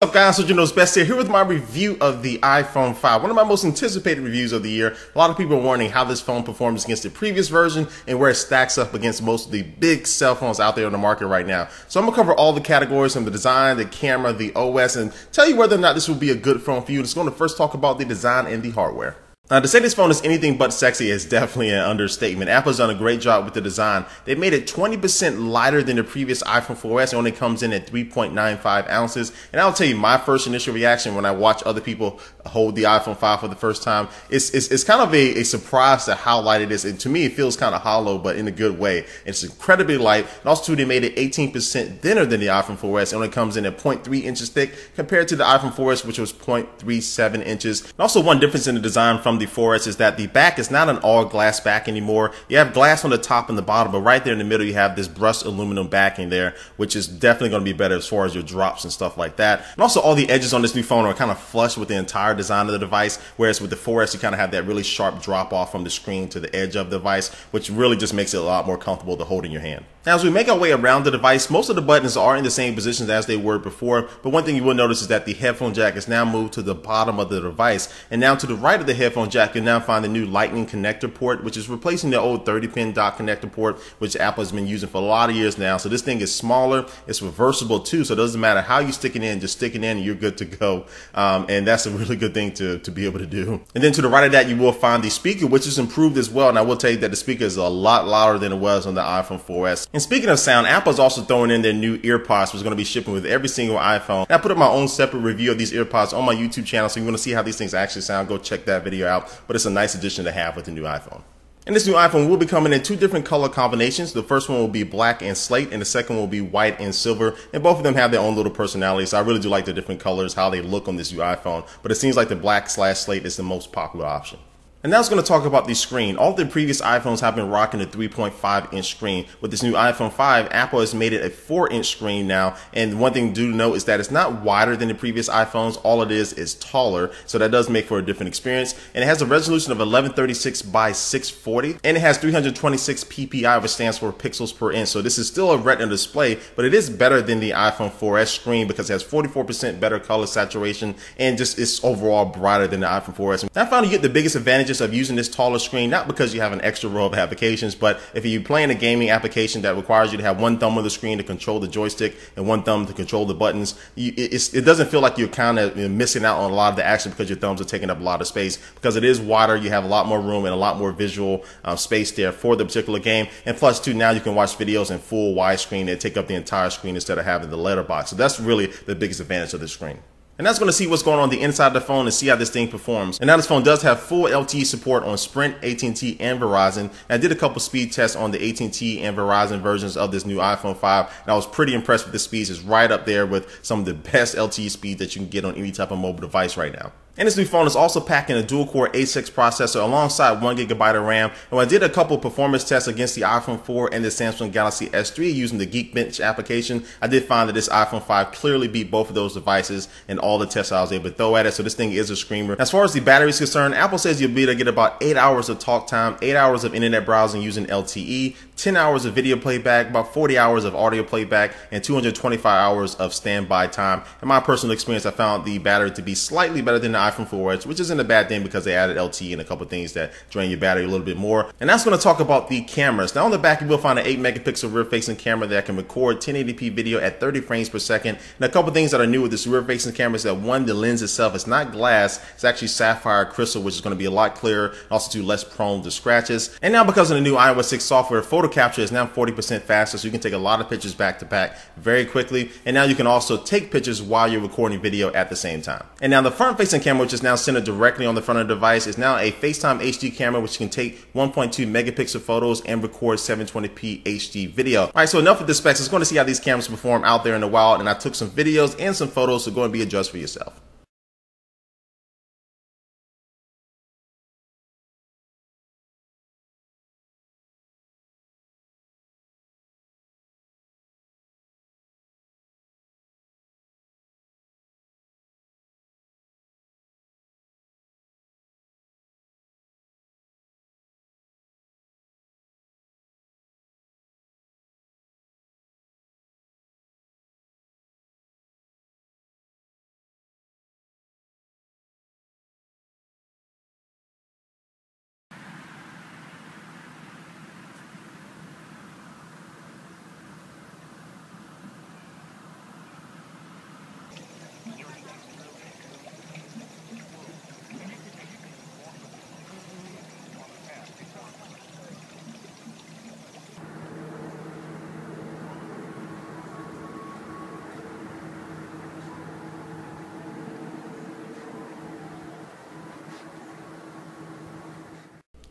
What's up guys, Soldier's Best here with my review of the iPhone 5, one of my most anticipated reviews of the year. A lot of people are wondering how this phone performs against the previous version and where it stacks up against most of the big cell phones out there on the market right now. So I'm going to cover all the categories from the design, the camera, the OS, and tell you whether or not this will be a good phone for you. It's going to first talk about the design and the hardware. Now, to say this phone is anything but sexy is definitely an understatement. Apple's done a great job with the design. They made it 20% lighter than the previous iPhone 4S. It only comes in at 3.95 ounces. And I'll tell you, my first initial reaction when I watch other people hold the iPhone 5 for the first time, it's kind of a surprise to how light it is. And to me, it feels kind of hollow, but in a good way. It's incredibly light. And also, they made it 18% thinner than the iPhone 4S. It only comes in at 0.3 inches thick compared to the iPhone 4S, which was 0.37 inches. And also, one difference in the design from the 4S is that the back is not an all glass back anymore. You have glass on the top and the bottom, but right there in the middle you have this brushed aluminum backing there, which is definitely going to be better as far as your drops and stuff like that. And also, all the edges on this new phone are kind of flush with the entire design of the device, whereas with the 4S you kind of have that really sharp drop off from the screen to the edge of the device, which really just makes it a lot more comfortable to hold in your hand. Now, as we make our way around the device, most of the buttons are in the same positions as they were before, but one thing you will notice is that the headphone jack is now moved to the bottom of the device, and now to the right of the headphone jack you'll now find the new lightning connector port, which is replacing the old 30-pin dock connector port, which Apple has been using for a lot of years now. So this thing is smaller, it's reversible too, so it doesn't matter how you stick it in, just stick it in and you're good to go. And that's a really good thing to be able to do. And then to the right of that you will find the speaker, which is improved as well, and I will tell you that the speaker is a lot louder than it was on the iPhone 4S. And speaking of sound, Apple's also throwing in their new EarPods, which is going to be shipping with every single iPhone. And I put up my own separate review of these EarPods on my YouTube channel, so you want to see how these things actually sound, go check that video out, but it's a nice addition to have with the new iPhone. And this new iPhone will be coming in two different color combinations. The first one will be black and slate, and the second will be white and silver. And both of them have their own little personalities. So I really do like the different colors, how they look on this new iPhone. But it seems like the black/slate is the most popular option. And now it's going to talk about the screen. All the previous iPhones have been rocking a 3.5-inch screen. With this new iPhone 5, Apple has made it a 4-inch screen now. And one thing to note is that it's not wider than the previous iPhones. All it is taller. So that does make for a different experience. And it has a resolution of 1136 by 640. And it has 326 ppi, which stands for pixels per inch. So this is still a Retina display, but it is better than the iPhone 4S screen because it has 44% better color saturation and just it's overall brighter than the iPhone 4S. And I found you get the biggest advantages of using this taller screen, not because you have an extra row of applications, but if you're playing a gaming application that requires you to have one thumb on the screen to control the joystick and one thumb to control the buttons, it doesn't feel like you're kind of missing out on a lot of the action because your thumbs are taking up a lot of space. Because it is wider, you have a lot more room and a lot more visual space there for the particular game. And plus too, now you can watch videos in full widescreen and take up the entire screen instead of having the letterbox. So that's really the biggest advantage of this screen. And that's going to see what's going on the inside of the phone and see how this thing performs. And now this phone does have full LTE support on Sprint, AT&T, and Verizon. And I did a couple speed tests on the AT&T and Verizon versions of this new iPhone 5, and I was pretty impressed with the speeds. It's right up there with some of the best LTE speed that you can get on any type of mobile device right now. And this new phone is also packing a dual-core A6 processor alongside 1 GB of RAM. And I did a couple performance tests against the iPhone 4 and the Samsung Galaxy S3 using the Geekbench application. I did find that this iPhone 5 clearly beat both of those devices and all the tests I was able to throw at it. So this thing is a screamer. As far as the battery is concerned, Apple says you'll be able to get about 8 hours of talk time, 8 hours of internet browsing using LTE, 10 hours of video playback, about 40 hours of audio playback, and 225 hours of standby time. In my personal experience, I found the battery to be slightly better than the iPhone 4S, which isn't a bad thing because they added LTE and a couple things that drain your battery a little bit more. And that's going to talk about the cameras. Now on the back you will find an 8-megapixel rear-facing camera that can record 1080p video at 30 frames per second. And a couple things that are new with this rear-facing camera is that one, the lens itself is not glass, it's actually sapphire crystal, which is going to be a lot clearer and also too less prone to scratches. And now because of the new iOS 6 software, photo capture is now 40% faster, so you can take a lot of pictures back to back very quickly. And now you can also take pictures while you're recording video at the same time. And now the front-facing camera, which is now centered directly on the front of the device, is now a FaceTime HD camera, which can take 1.2 megapixel photos and record 720p HD video. All right, so enough of the specs. It's going to see how these cameras perform out there in the wild, and I took some videos and some photos, so go and be a judge for yourself.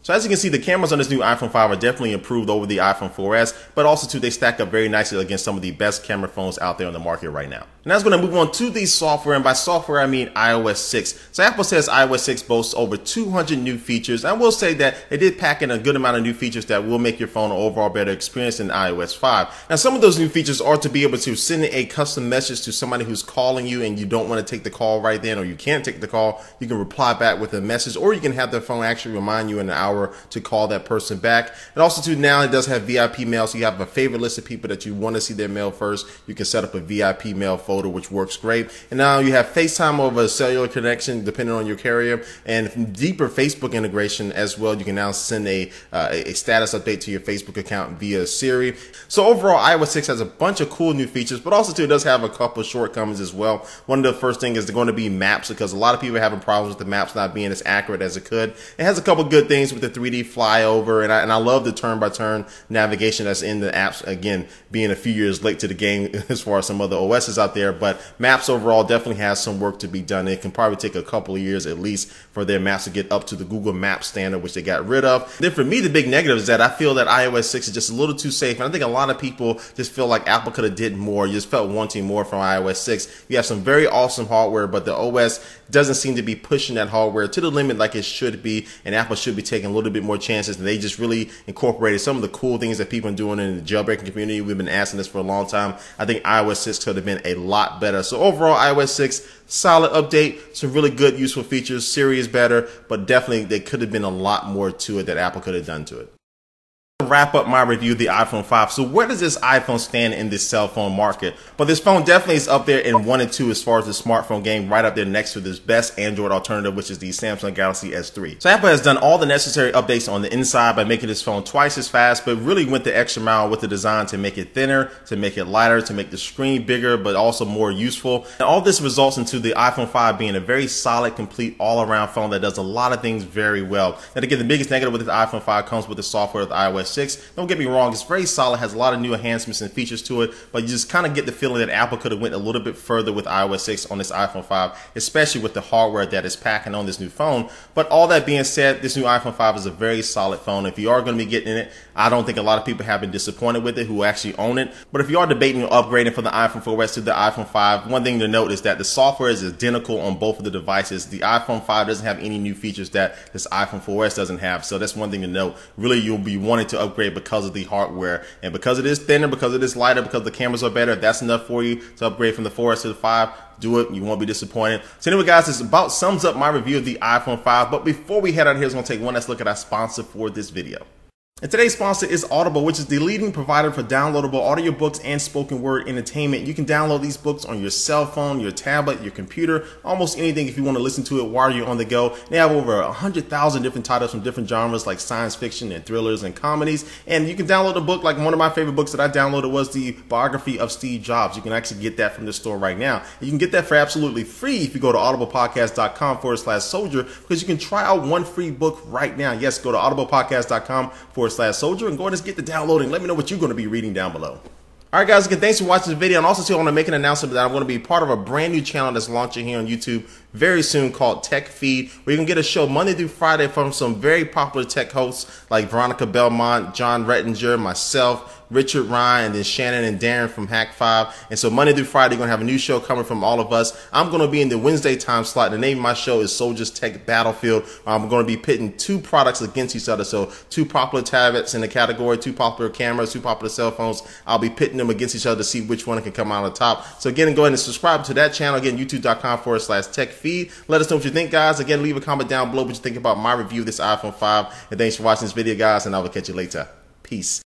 So as you can see, the cameras on this new iPhone 5 are definitely improved over the iPhone 4S, but also too, they stack up very nicely against some of the best camera phones out there on the market right now. And that's going to move on to the software, and by software I mean iOS 6. So Apple says iOS 6 boasts over 200 new features. I will say that it did pack in a good amount of new features that will make your phone an overall better experience than iOS 5. Now some of those new features are to be able to send a custom message to somebody who's calling you and you don't want to take the call right then, or you can't take the call, you can reply back with a message, or you can have their phone actually remind you in an hour to call that person back. And also too, now it does have VIP mail, so you have a favorite list of people that you want to see their mail first. You can set up a VIP mail folder, which works great. And now you have FaceTime over a cellular connection depending on your carrier, and deeper Facebook integration as well. You can now send a status update to your Facebook account via Siri. So overall iOS 6 has a bunch of cool new features, but also too, it does have a couple of shortcomings as well. One of the first things is they're going to be maps, because a lot of people are having problems with the maps not being as accurate as it could. It has a couple of good things with the 3D flyover, and I love the turn-by-turn navigation that's in the apps, again being a few years late to the game as far as some other OS's out there. But maps overall definitely has some work to be done. It can probably take a couple of years at least for their maps to get up to the Google Maps standard, which they got rid of. Then for me, the big negative is that I feel that iOS 6 is just a little too safe, and I think a lot of people just feel like Apple could have did more. You just felt wanting more from iOS 6. You have some very awesome hardware, but the OS doesn't seem to be pushing that hardware to the limit like it should be, and Apple should be taking a little bit more chances. And they just really incorporated some of the cool things that people are doing in the jailbreaking community. We've been asking this for a long time. I think iOS 6 could have been a lot better. So overall, iOS 6, solid update, some really good useful features. Siri is better, but definitely there could have been a lot more to it that Apple could have done to it. To wrap up my review of the iPhone 5, so where does this iPhone stand in this cell phone market? Well, this phone definitely is up there in 1 and 2 as far as the smartphone game, right up there next to this best Android alternative, which is the Samsung Galaxy S3. So Apple has done all the necessary updates on the inside by making this phone twice as fast, but really went the extra mile with the design to make it thinner, to make it lighter, to make the screen bigger, but also more useful. And all this results into the iPhone 5 being a very solid, complete, all-around phone that does a lot of things very well. And again, the biggest negative with the iPhone 5 comes with the software of the iOS 6. Don't get me wrong, it's very solid, has a lot of new enhancements and features to it, but you just kind of get the feeling that Apple could have went a little bit further with iOS 6 on this iPhone 5, especially with the hardware that is packing on this new phone. But all that being said, this new iPhone 5 is a very solid phone. If you are going to be getting it, I don't think a lot of people have been disappointed with it who actually own it. But if you are debating upgrading from the iPhone 4S to the iPhone 5, one thing to note is that the software is identical on both of the devices. The iPhone 5 doesn't have any new features that this iPhone 4S doesn't have, so that's one thing to note. Really, you'll be wanting to upgrade because of the hardware, and because it is thinner, because it is lighter, because the cameras are better. If that's enough for you to upgrade from the 4S to the 5, do it. You won't be disappointed. So anyway, guys, this about sums up my review of the iPhone 5. But before we head out of here, I'm going to take one last look at our sponsor for this video. And today's sponsor is Audible, which is the leading provider for downloadable audiobooks and spoken word entertainment. You can download these books on your cell phone, your tablet, your computer, almost anything if you want to listen to it while you're on the go. They have over 100,000 different titles from different genres like science fiction and thrillers and comedies. And you can download a book, like one of my favorite books that I downloaded was the biography of Steve Jobs. You can actually get that from the store right now. You can get that for absolutely free if you go to audiblepodcast.com/soldier, because you can try out one free book right now. Yes, go to audiblepodcast.com/soldier and go ahead and get the download, and let me know what you're going to be reading down below. Alright guys, again, thanks for watching the video, and also too, I want to make an announcement that I'm going to be part of a brand new channel that's launching here on YouTube very soon called Tech Feed, where you can get a show Monday through Friday from some very popular tech hosts like Veronica Belmont, John Rettinger, myself, Richard Ryan, and then Shannon and Darren from Hack5. And so Monday through Friday, you're going to have a new show coming from all of us. I'm going to be in the Wednesday time slot. The name of my show is Soldier's Tech Battlefield. I'm going to be pitting two products against each other. So two popular tablets in the category, two popular cameras, two popular cell phones. I'll be pitting them against each other to see which one can come out on top. So again, go ahead and subscribe to that channel. Again, youtube.com/techfeed. Let us know what you think, guys. Again, leave a comment down below what you think about my review of this iPhone 5. And thanks for watching this video, guys, and I will catch you later. Peace.